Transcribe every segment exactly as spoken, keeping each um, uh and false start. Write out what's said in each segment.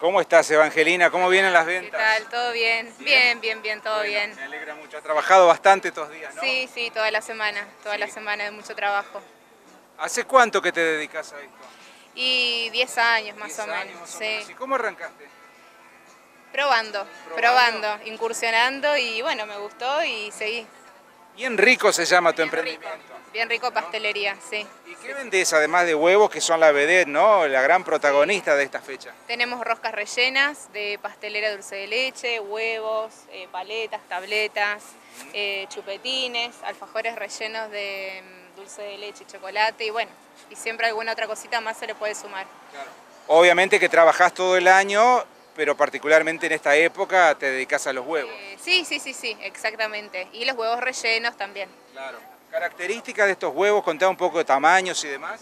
¿Cómo estás, Evangelina? ¿Cómo vienen las ventas? ¿Qué tal? ¿Todo bien? Bien, bien, bien, bien todo bueno, bien. Me alegra mucho. Has trabajado bastante estos días, ¿no? Sí, sí, toda la semana. Toda sí. la semana de mucho trabajo. ¿Hace cuánto que te dedicas a esto? Y diez años más diez o menos. Años, sí. menos. ¿Y cómo arrancaste? Probando, probando, probando, incursionando y bueno, me gustó y seguí. Bien Rico se llama tu emprendimiento. Bien Rico Pastelería, sí. ¿Y qué vendés además de huevos que son la vedette, ¿no? La gran protagonista de esta fecha. Tenemos roscas rellenas de pastelera dulce de leche, huevos, eh, paletas, tabletas, eh, chupetines, alfajores rellenos de dulce de leche, chocolate y bueno, y siempre alguna otra cosita más se le puede sumar. Claro. Obviamente que trabajás todo el año, pero particularmente en esta época te dedicas a los huevos. Eh, sí, sí, sí, sí, exactamente. Y los huevos rellenos también. Claro. ¿Características de estos huevos? Contá un poco de tamaños y demás.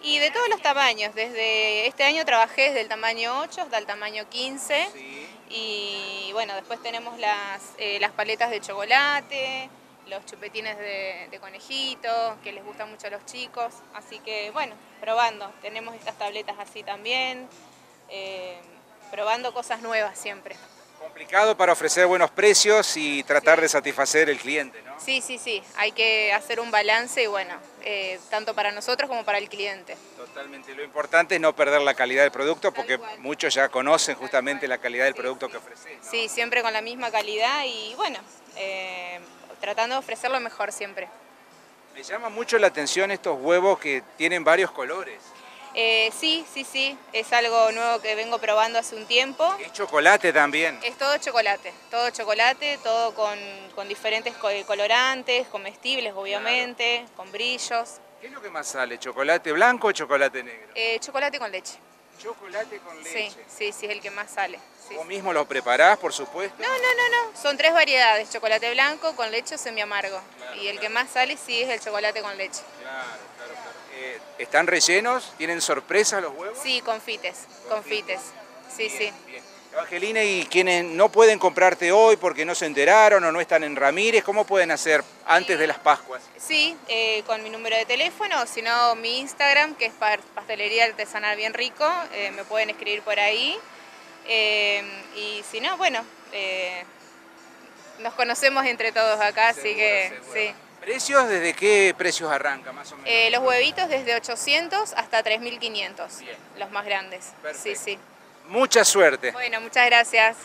Y de todos los tamaños. Desde este año trabajé desde el tamaño ocho hasta el tamaño quince. Sí. Y bueno, después tenemos las, eh, las paletas de chocolate, los chupetines de, de conejito, que les gustan mucho a los chicos. Así que bueno, probando. Tenemos estas tabletas así también. Eh, Probando cosas nuevas siempre. Complicado para ofrecer buenos precios y tratar sí. de satisfacer el cliente, ¿no? Sí, sí, sí. Hay que hacer un balance y bueno, eh, tanto para nosotros como para el cliente. Totalmente. Lo importante es no perder la calidad del producto porque muchos ya conocen justamente la calidad del sí, producto sí. que ofrecen, ¿no? Sí, siempre con la misma calidad y bueno, eh, tratando de ofrecerlo mejor siempre. Me llama mucho la atención estos huevos que tienen varios colores. Eh, sí, sí, sí, es algo nuevo que vengo probando hace un tiempo. ¿Es chocolate también? Es todo chocolate, todo chocolate, todo con, con diferentes colorantes, comestibles obviamente, claro. con brillos. ¿Qué es lo que más sale? ¿Chocolate blanco o chocolate negro? Eh, chocolate con leche. ¿Chocolate con leche? Sí, sí, sí, es el que más sale. Sí, ¿Vos sí. mismo lo preparás, por supuesto? No, no, no, no, son tres variedades, chocolate blanco, con leche o semiamargo. Claro, y el claro. que más sale sí es el chocolate con leche. Claro, claro, claro. Eh, ¿Están rellenos? ¿Tienen sorpresa los huevos? Sí, confites, confites. Sí, bien, sí. Bien. Evangelina, y quienes no pueden comprarte hoy porque no se enteraron o no están en Ramírez, ¿cómo pueden hacer antes de las Pascuas? Sí, eh, con mi número de teléfono, o si no, mi Instagram, que es Pastelería Artesanal Bien Rico, eh, me pueden escribir por ahí. Eh, y si no, bueno, eh, nos conocemos entre todos acá, seguro, así que seguro. sí. ¿Precios? ¿Desde qué precios arranca más o menos? Eh, los huevitos desde ochocientos hasta tres mil quinientos, los más grandes. Perfecto. Sí, sí. Mucha suerte. Bueno, muchas gracias.